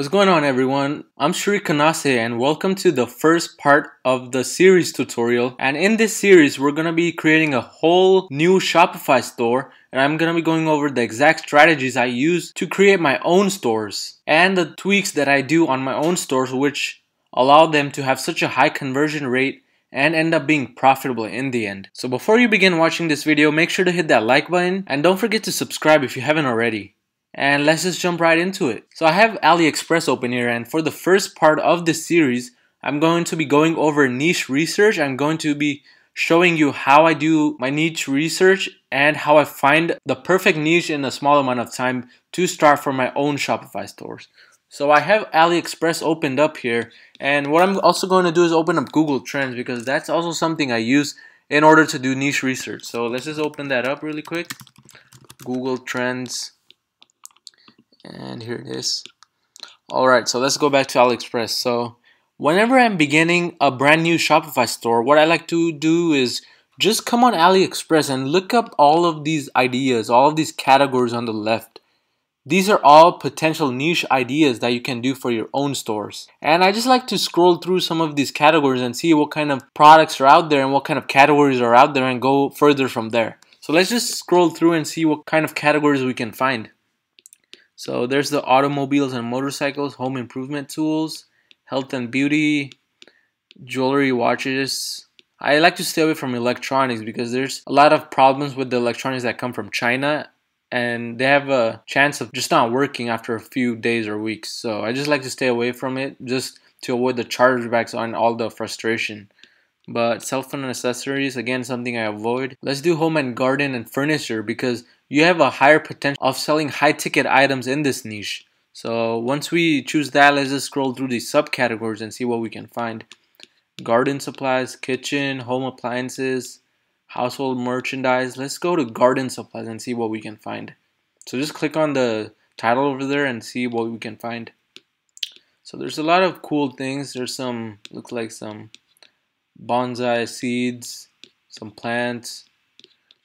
What's going on, everyone? I'm Shri Kanase and welcome to the first part of the series tutorial. And in this series, we're going to be creating a whole new Shopify store, and I'm going to be going over the exact strategies I use to create my own stores and the tweaks that I do on my own stores which allow them to have such a high conversion rate and end up being profitable in the end. So before you begin watching this video, make sure to hit that like button and don't forget to subscribe if you haven't already. And let's just jump right into it. So I have AliExpress open here, and for the first part of this series, I'm going to be going over niche research. I'm going to be showing you how I do my niche research and how I find the perfect niche in a small amount of time to start for my own Shopify stores. So I have AliExpress opened up here, and what I'm also going to do is open up Google Trends because that's also something I use in order to do niche research. So let's just open that up really quick. Google Trends. And here it is. Alright, so let's go back to AliExpress. So whenever I'm beginning a brand new Shopify store, what I like to do is just come on AliExpress and look up all of these ideas, all of these categories on the left. These are all potential niche ideas that you can do for your own stores. And I just like to scroll through some of these categories and see what kind of products are out there and what kind of categories are out there and go further from there. So let's just scroll through and see what kind of categories we can find. So there's the automobiles and motorcycles, home improvement tools, health and beauty, jewelry, watches. I like to stay away from electronics because there's a lot of problems with the electronics that come from China, and they have a chance of just not working after a few days or weeks. So I just like to stay away from it just to avoid the chargebacks and all the frustration. But cell phone and accessories, again, something I avoid. Let's do home and garden and furniture because you have a higher potential of selling high ticket items in this niche. So once we choose that, let's just scroll through these subcategories and see what we can find. Garden supplies, kitchen, home appliances, household merchandise. Let's go to garden supplies and see what we can find. So just click on the title over there and see what we can find. So there's a lot of cool things. There's some, looks like some bonsai seeds, some plants.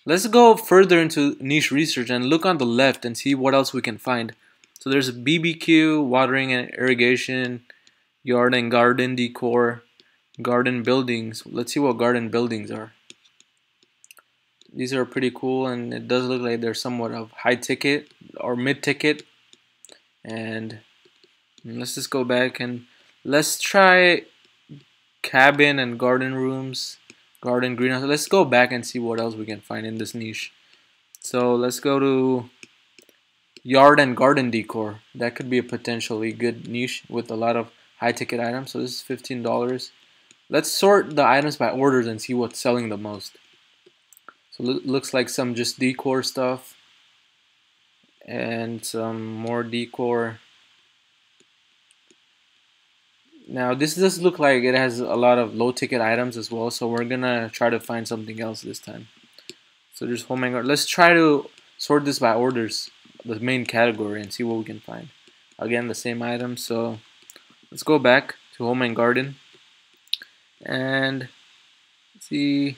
Let's go further into niche research and look on the left and see what else we can find. So there's BBQ, watering and irrigation, yard and garden decor, garden buildings. Let's see what garden buildings are. These are pretty cool, and it does look like they're somewhat of high ticket or mid ticket. And let's just go back and let's try cabin and garden rooms. Garden, greenhouse. Let's go back and see what else we can find in this niche. So let's go to yard and garden decor. That could be a potentially good niche with a lot of high ticket items. So this is $15. Let's sort the items by orders and see what's selling the most. So it looks like some just decor stuff and some more decor. Now this does look like it has a lot of low ticket items as well, so we're gonna try to find something else this time. So there's home and garden. Let's try to sort this by orders, the main category, and see what we can find. Again, the same item, so let's go back to home and garden and see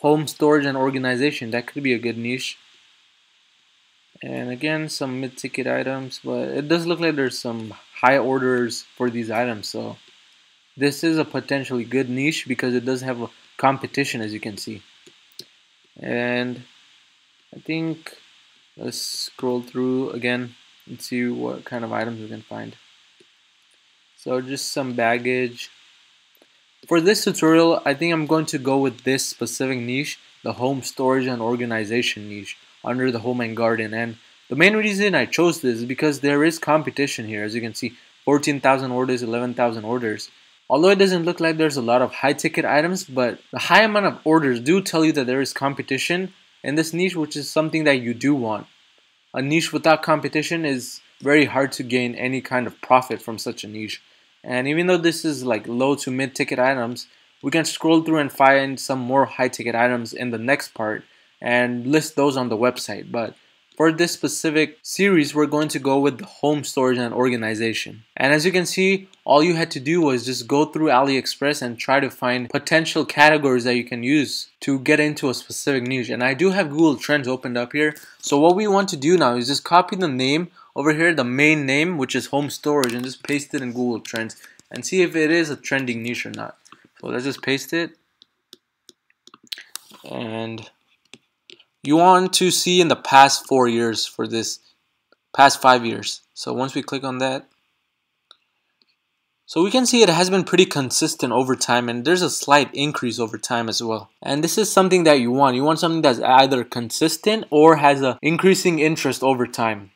home storage and organization. That could be a good niche. And again, some mid-ticket items, but it does look like there's some high orders for these items, so this is a potentially good niche because it does have a competition, as you can see. And I think let's scroll through again and see what kind of items we can find. So just some baggage. For this tutorial, I think I'm going to go with this specific niche, the home storage and organization niche under the home and garden. And the main reason I chose this is because there is competition here. As you can see, 14,000 orders, 11,000 orders. Although it doesn't look like there's a lot of high ticket items, but the high amount of orders do tell you that there is competition in this niche, which is something that you do want. A niche without competition is very hard to gain any kind of profit from such a niche. And even though this is like low to mid ticket items, we can scroll through and find some more high ticket items in the next part and list those on the website. But for this specific series, we're going to go with the home storage and organization. And as you can see, all you had to do was just go through AliExpress and try to find potential categories that you can use to get into a specific niche. And I do have Google Trends opened up here. So what we want to do now is just copy the name over here the main name, which is home storage, and just paste it in Google Trends and see if it is a trending niche or not. So let's just paste it. And you want to see in the past 4 years for this, past 5 years. So once we click on that, so we can see it has been pretty consistent over time, and there's a slight increase over time as well. And this is something that you want. You want something that's either consistent or has an increasing interest over time.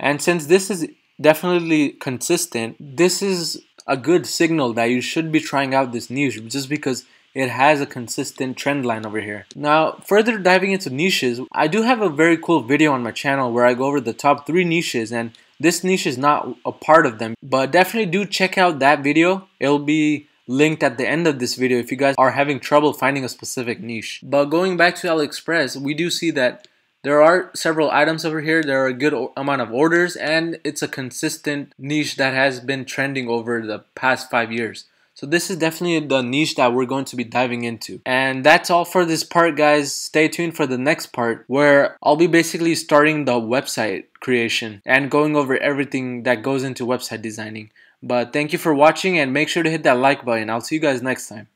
And since this is definitely consistent, this is a good signal that you should be trying out this niche, just because it has a consistent trend line over here. Now, further diving into niches, I do have a very cool video on my channel where I go over the top 3 niches, and this niche is not a part of them, but definitely do check out that video. It'll be linked at the end of this video if you guys are having trouble finding a specific niche. But going back to AliExpress, we do see that there are several items over here. There are a good amount of orders, and it's a consistent niche that has been trending over the past 5 years. So this is definitely the niche that we're going to be diving into. And that's all for this part, guys. Stay tuned for the next part where I'll be basically starting the website creation and going over everything that goes into website designing. But thank you for watching, and make sure to hit that like button. I'll see you guys next time.